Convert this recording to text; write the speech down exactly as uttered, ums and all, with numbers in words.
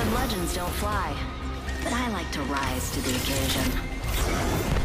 Some legends don't fly, but I like to rise to the occasion.